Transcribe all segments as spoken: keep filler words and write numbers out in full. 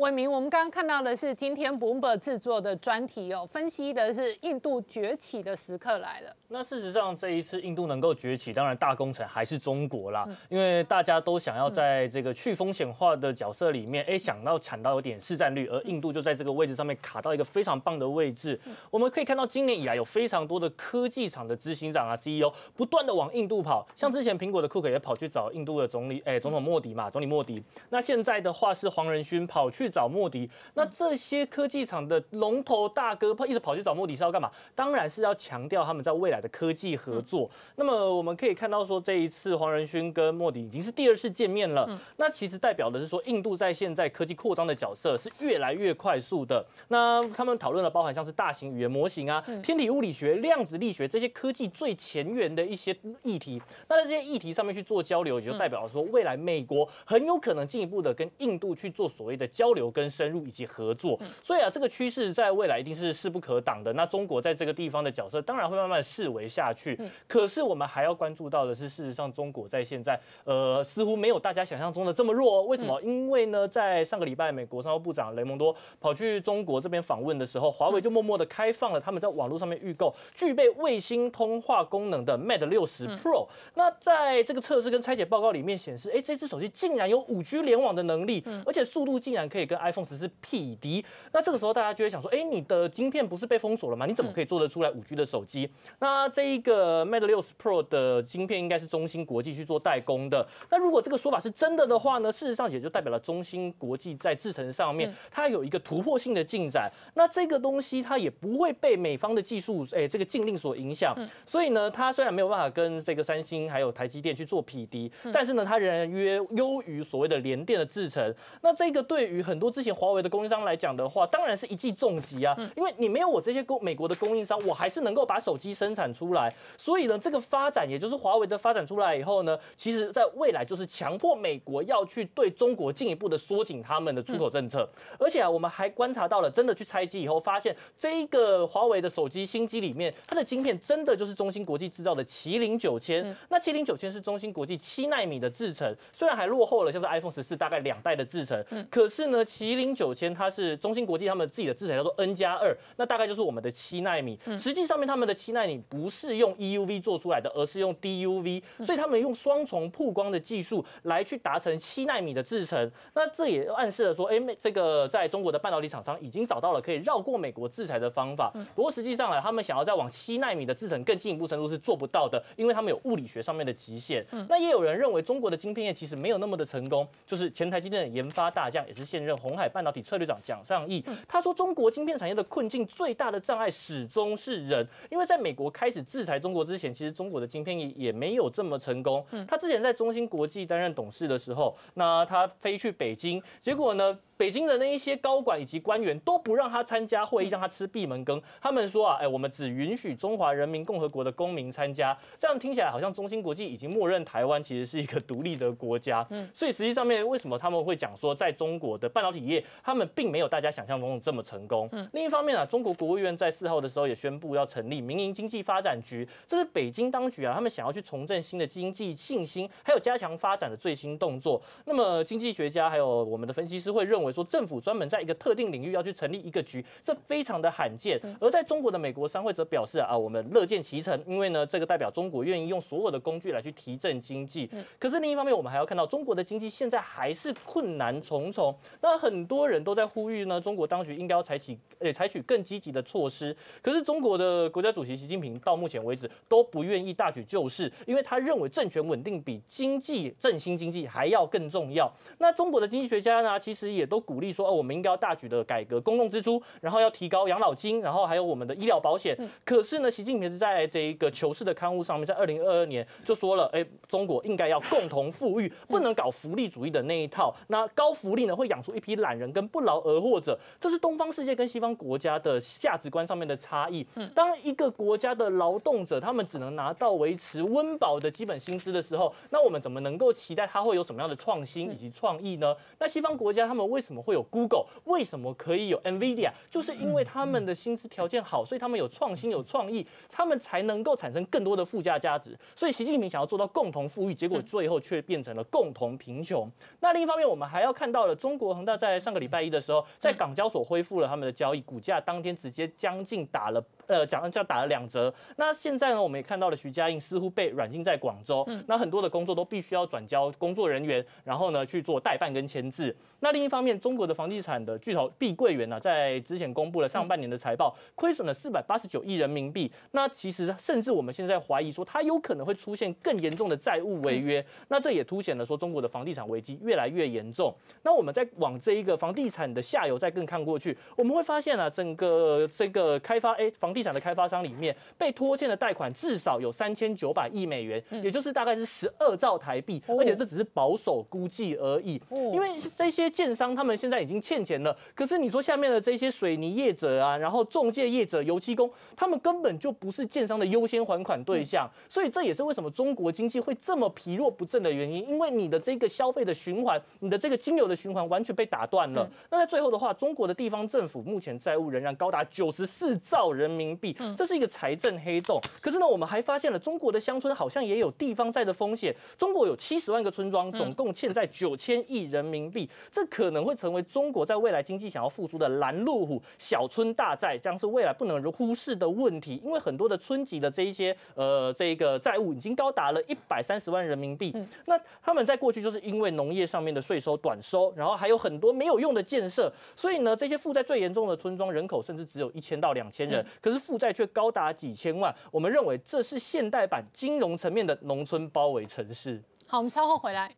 文明，我们刚刚看到的是今天 Bloomberg 制作的专题哦，分析的是印度崛起的时刻来了。那事实上，这一次印度能够崛起，当然大功臣还是中国啦，嗯、因为大家都想要在这个去风险化的角色里面，哎、嗯，想到抢到有点市占率，而印度就在这个位置上面卡到一个非常棒的位置。嗯、我们可以看到，今年以来有非常多的科技厂的执行长啊、C E O 不断的往印度跑，像之前苹果的 Cook 也跑去找印度的总理，哎，总统莫迪嘛，总理莫迪。那现在的话是黄仁勋跑去。去找莫迪，那这些科技厂的龙头大哥一直跑去找莫迪是要干嘛？当然是要强调他们在未来的科技合作。嗯、那么我们可以看到说，这一次黄仁勋跟莫迪已经是第二次见面了。嗯、那其实代表的是说，印度在现在科技扩张的角色是越来越快速的。那他们讨论了包含像是大型语言模型啊、嗯、天体物理学、量子力学这些科技最前沿的一些议题。那在这些议题上面去做交流，也就代表说，未来美国很有可能进一步的跟印度去做所谓的交流。流跟深入以及合作，所以啊，这个趋势在未来一定是势不可挡的。那中国在这个地方的角色，当然会慢慢式微下去。可是我们还要关注到的是，事实上中国在现在，呃，似乎没有大家想象中的这么弱。为什么？因为呢，在上个礼拜，美国商务部长雷蒙多跑去中国这边访问的时候，华为就默默的开放了他们在网络上面预购具备卫星通话功能的 Mate 六十 Pro。那在这个测试跟拆解报告里面显示，哎，这只手机竟然有五 G 联网的能力，而且速度竟然可以跟 iPhone 十四匹敌，那这个时候大家就会想说，哎、欸，你的晶片不是被封锁了吗？你怎么可以做得出来 五 G 的手机？嗯、那这一个 Mate 六十 Pro 的晶片应该是中芯国际去做代工的。那如果这个说法是真的的话呢，事实上也就代表了中芯国际在制程上面、嗯、它有一个突破性的进展。那这个东西它也不会被美方的技术哎、欸、这个禁令所影响，嗯、所以呢，它虽然没有办法跟这个三星还有台积电去做匹敌，嗯、但是呢，它仍然约优于所谓的联电的制程。那这个对于很多之前华为的供应商来讲的话，当然是一记重击啊！因为你没有我这些美国的供应商，我还是能够把手机生产出来。所以呢，这个发展也就是华为的发展出来以后呢，其实在未来就是强迫美国要去对中国进一步的缩紧他们的出口政策。嗯、而且啊，我们还观察到了，真的去拆机以后，发现这一个华为的手机新机里面，它的晶片真的就是中芯国际制造的麒麟九千、嗯。那麒麟九千是中芯国际七奈米的制程，虽然还落后了，像是 iPhone 十四大概两代的制程，嗯、可是呢。麒麟九千，它是中芯国际他们自己的制程叫做 N 加二， 那大概就是我们的七奈米。实际上面他们的七奈米不是用 E U V 做出来的，而是用 D U V， 所以他们用双重曝光的技术来去达成七奈米的制程。那这也暗示了说，哎、欸，这个在中国的半导体厂商已经找到了可以绕过美国制裁的方法。不过实际上呢，他们想要再往七奈米的制程更进一步深入是做不到的，因为他们有物理学上面的极限。那也有人认为中国的晶片业其实没有那么的成功，就是前台积电的研发大将也是现任鸿海半导体策略长蒋尚义，他说：“中国晶片产业的困境最大的障碍始终是人，因为在美国开始制裁中国之前，其实中国的晶片也没有这么成功。他之前在中芯国际担任董事的时候，那他飞去北京，结果呢？”北京的那一些高管以及官员都不让他参加会议，让他吃闭门羹。他们说啊，哎、欸，我们只允许中华人民共和国的公民参加。这样听起来好像中芯国际已经默认台湾其实是一个独立的国家。嗯，所以实际上面为什么他们会讲说，在中国的半导体业，他们并没有大家想象中这么成功。嗯、另一方面啊，中国国务院在四号的时候也宣布要成立民营经济发展局，这是北京当局啊，他们想要去重振新的经济信心，还有加强发展的最新动作。那么经济学家还有我们的分析师会认为。说政府专门在一个特定领域要去成立一个局，这非常的罕见。而在中国的美国商会则表示啊，我们乐见其成，因为呢，这个代表中国愿意用所有的工具来去提振经济。可是另一方面，我们还要看到中国的经济现在还是困难重重。那很多人都在呼吁呢，中国当局应该要采取呃采取更积极的措施。可是中国的国家主席习近平到目前为止都不愿意大举救市，因为他认为政权稳定比经济振兴经济还要更重要。那中国的经济学家呢，其实也都。都鼓励说，哦，我们应该要大举的改革公共支出，然后要提高养老金，然后还有我们的医疗保险。嗯、可是呢，习近平是在这一个求是的刊物上面，在二零二二年就说了，哎，中国应该要共同富裕，不能搞福利主义的那一套。那高福利呢，会养出一批懒人跟不劳而获者。这是东方世界跟西方国家的价值观上面的差异。当一个国家的劳动者他们只能拿到维持温饱的基本薪资的时候，那我们怎么能够期待他会有什么样的创新以及创意呢？那西方国家他们为什么？为什么会有 Google？ 为什么可以有 Nvidia？ 就是因为他们的薪资条件好，所以他们有创新、有创意，他们才能够产生更多的附加价值。所以习近平想要做到共同富裕，结果最后却变成了共同贫穷。那另一方面，我们还要看到了中国很恒大在上个礼拜一的时候，在港交所恢复了他们的交易，股价当天直接将近打了呃，讲叫打了两折。那现在呢，我们也看到了徐家印似乎被软禁在广州，嗯、那很多的工作都必须要转交工作人员，然后呢去做代办跟签字。那另一方面，中国的房地产的巨头碧桂园呢、啊，在之前公布了上半年的财报，亏损了四百八十九亿人民币。那其实甚至我们现在怀疑说，它有可能会出现更严重的债务违约。嗯、那这也凸显了说，中国的房地产危机越来越严重。那我们再往这一个房地产的下游再更看过去，我们会发现啊，整个这个开发哎房地产的开发商里面被拖欠的贷款至少有三千九百亿美元，嗯、也就是大概是十二兆台币，哦、而且这只是保守估计而已。哦、因为这些建商他们现在已经欠钱了，可是你说下面的这些水泥业者啊，然后仲介业者、油漆工，他们根本就不是建商的优先还款对象，嗯、所以这也是为什么中国经济会这么疲弱不振的原因，因为你的这个消费的循环，你的这个金流的循环完全被打断了。嗯、那在最后的话，中国的地方政府目前债务仍然高达九十四兆人民币。这是一个财政黑洞，可是呢，我们还发现了中国的乡村好像也有地方债的风险。中国有七十万个村庄，总共欠债九千亿人民币，这可能会成为中国在未来经济想要复苏的拦路虎。小村大债将是未来不能忽视的问题，因为很多的村级的这一些呃这个债务已经高达了一百三十万人民币。嗯、那他们在过去就是因为农业上面的税收短收，然后还有很多没有用的建设，所以呢，这些负债最严重的村庄人口甚至只有一千到两千人，嗯、可是。负债却高达几千万，我们认为这是现代版金融层面的农村包围城市。好，我们稍后回来。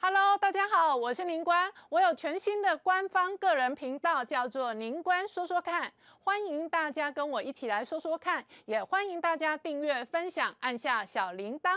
Hello， 大家好，我是宁官，我有全新的官方个人频道，叫做宁官说说看，欢迎大家跟我一起来说说看，也欢迎大家订阅、分享，按下小铃铛。